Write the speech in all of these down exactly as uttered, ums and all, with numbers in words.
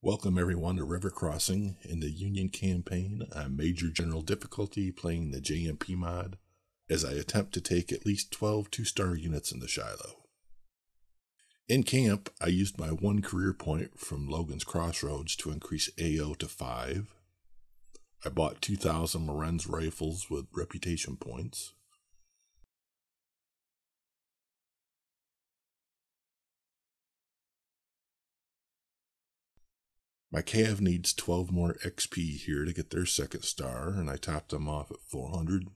Welcome everyone to River Crossing in the Union Campaign. I'm Major General Difficulty playing the J M P mod as I attempt to take at least twelve two-star units into Shiloh. In camp, I used my one career point from Logan's Crossroads to increase A O to five. I bought two thousand Lorenz rifles with reputation points. My Cav needs twelve more X P here to get their second star, and I topped them off at four hundred.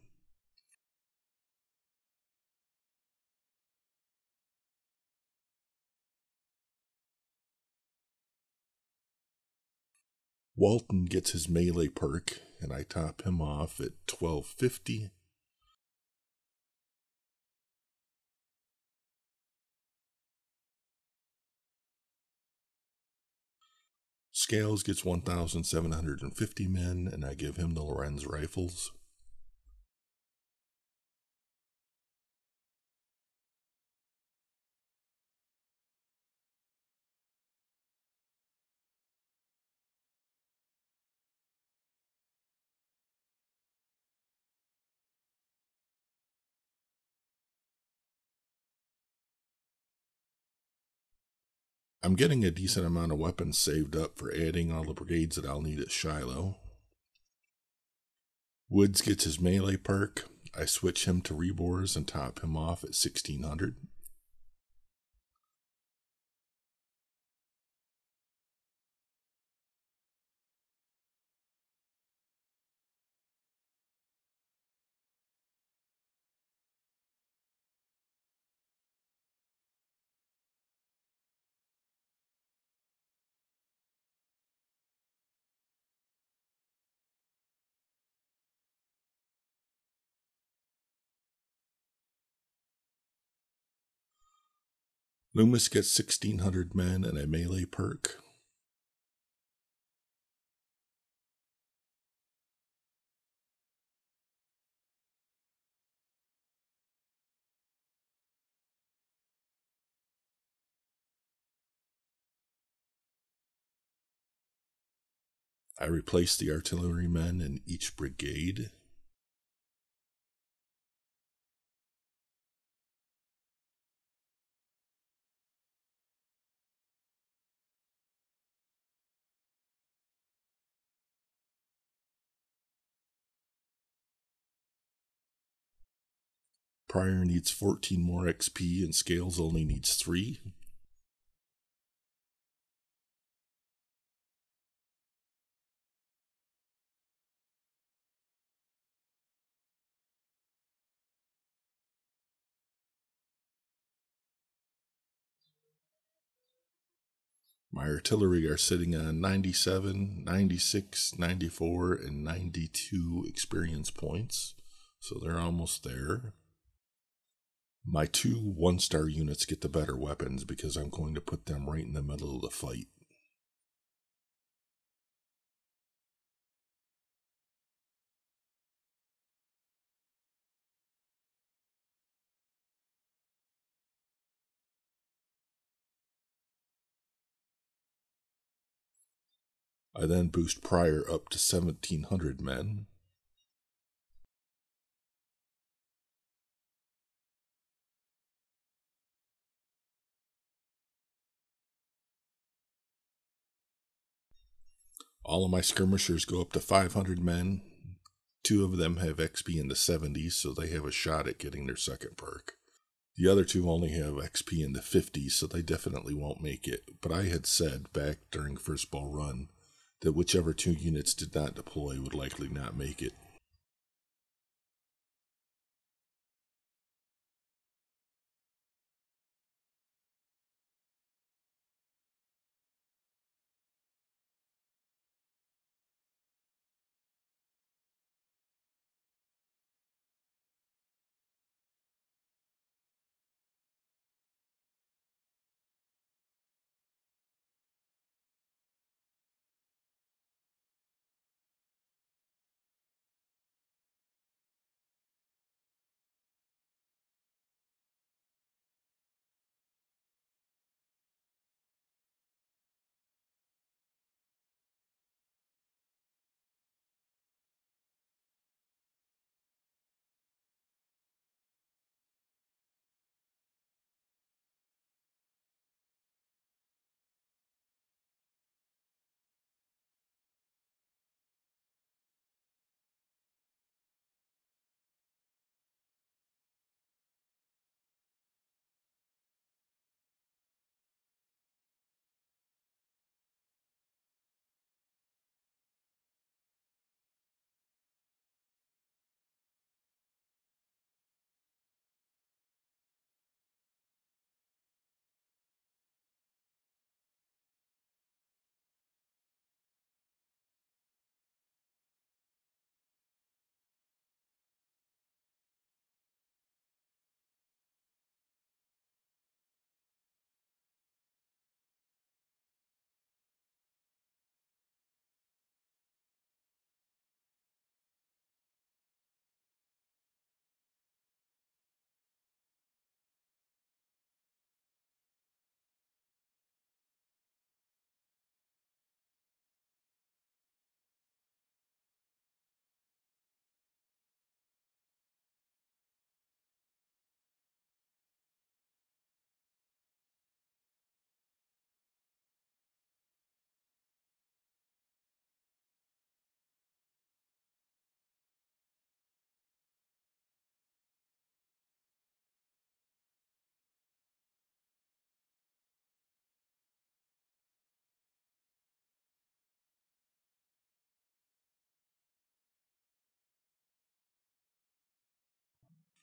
Walton gets his melee perk, and I top him off at twelve fifty. Scales gets one thousand seven hundred fifty men, and I give him the Lorenz rifles. I'm getting a decent amount of weapons saved up for adding all the brigades that I'll need at Shiloh. Woods gets his melee perk. I switch him to Rebors and top him off at sixteen hundred. Loomis gets sixteen hundred men and a melee perk. I replace the artillerymen in each brigade. Pryor needs fourteen more X P and Scales only needs three. My artillery are sitting on ninety-seven, ninety-six, ninety-four, and ninety-two experience points, so they're almost there. My two one-star units get the better weapons because I'm going to put them right in the middle of the fight. I then boost Pryor up to seventeen hundred men. All of my skirmishers go up to five hundred men. Two of them have X P in the seventies, so they have a shot at getting their second perk. The other two only have X P in the fifties, so they definitely won't make it. But I had said back during First Ball Run that whichever two units did not deploy would likely not make it.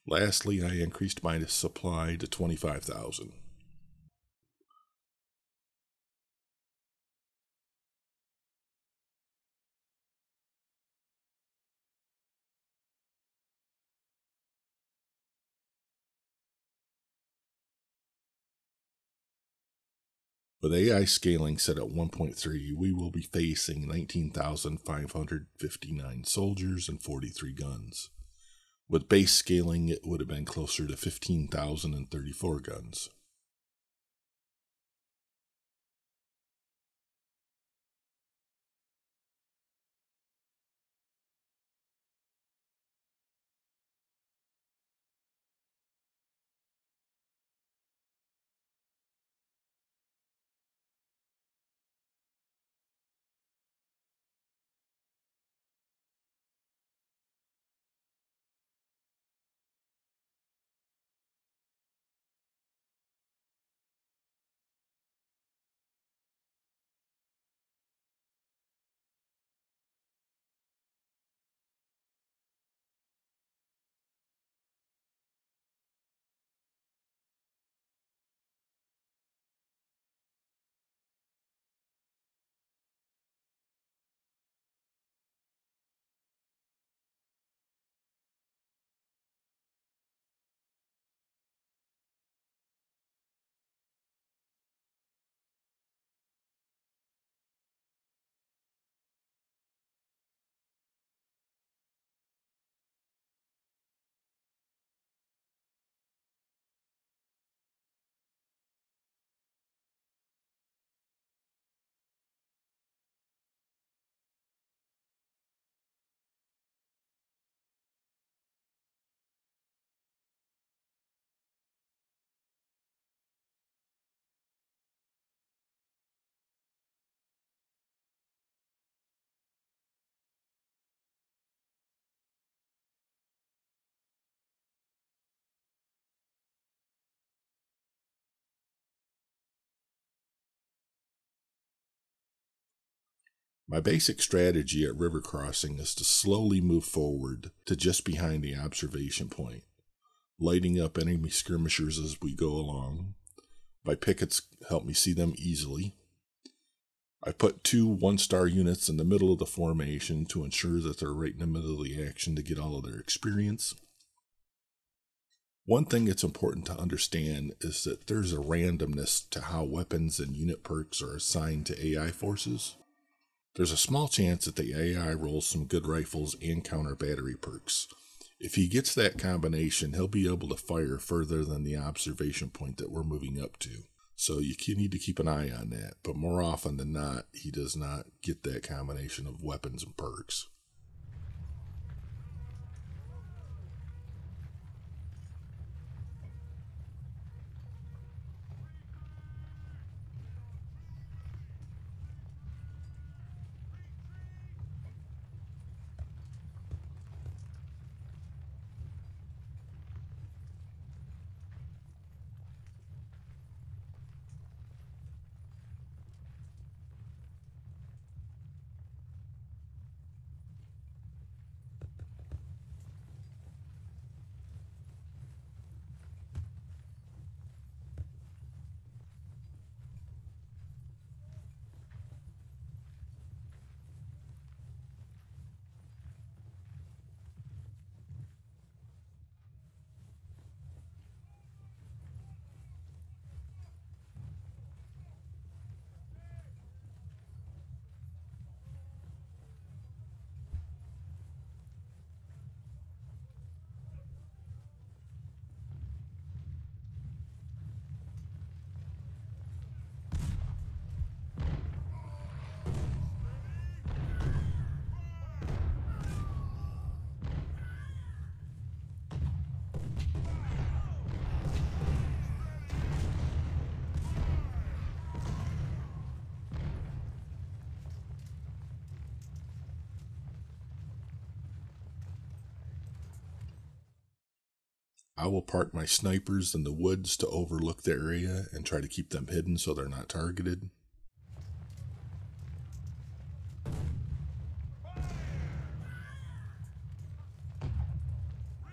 Lastly, I increased my supply to twenty-five thousand. With A I scaling set at one point three, we will be facing nineteen thousand five hundred fifty-nine soldiers and forty-three guns. With base scaling, it would have been closer to fifteen thousand thirty-four guns. My basic strategy at River Crossing is to slowly move forward to just behind the observation point, lighting up enemy skirmishers as we go along. My pickets help me see them easily. I put two one-star units in the middle of the formation to ensure that they're right in the middle of the action to get all of their experience. One thing it's important to understand is that there's a randomness to how weapons and unit perks are assigned to A I forces. There's a small chance that the A I rolls some good rifles and counter battery perks. If he gets that combination, he'll be able to fire further than the observation point that we're moving up to. So you need to keep an eye on that, but more often than not, he does not get that combination of weapons and perks. I will park my snipers in the woods to overlook the area and try to keep them hidden so they're not targeted. Fire!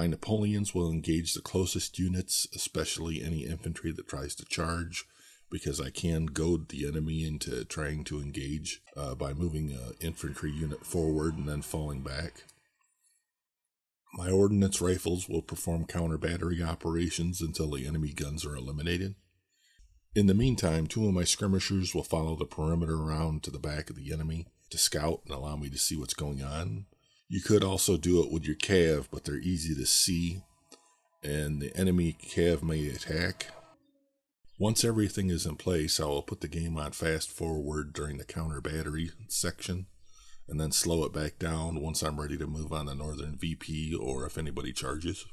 My Napoleons will engage the closest units, especially any infantry that tries to charge, because I can goad the enemy into trying to engage uh, by moving an infantry unit forward and then falling back. My ordnance rifles will perform counter-battery operations until the enemy guns are eliminated. In the meantime, two of my skirmishers will follow the perimeter around to the back of the enemy to scout and allow me to see what's going on. You could also do it with your cav, but they're easy to see, and the enemy cav may attack. Once everything is in place, I will put the game on fast forward during the counter battery section, and then slow it back down once I'm ready to move on the northern V P or if anybody charges.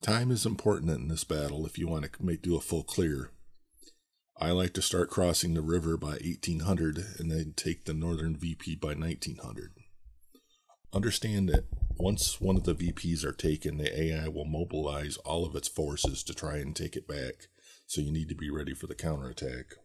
Time is important in this battle if you want to make, do a full clear. I like to start crossing the river by eighteen hundred and then take the northern V P by nineteen hundred. Understand that once one of the V Ps are taken, the A I will mobilize all of its forces to try and take it back, so you need to be ready for the counterattack.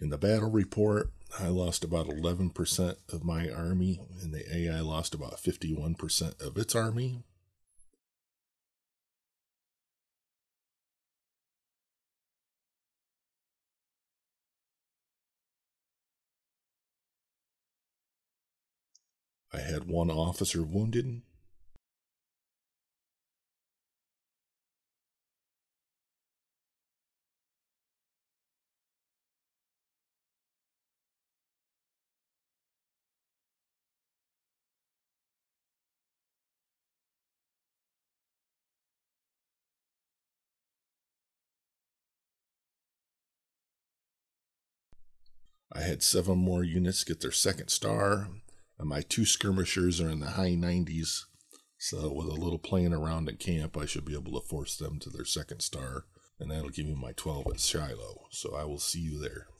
In the battle report, I lost about eleven percent of my army, and the A I lost about fifty-one percent of its army. I had one officer wounded. I had seven more units get their second star, and my two skirmishers are in the high nineties, so with a little playing around at camp, I should be able to force them to their second star, and that'll give me my twelve at Shiloh, so I will see you there.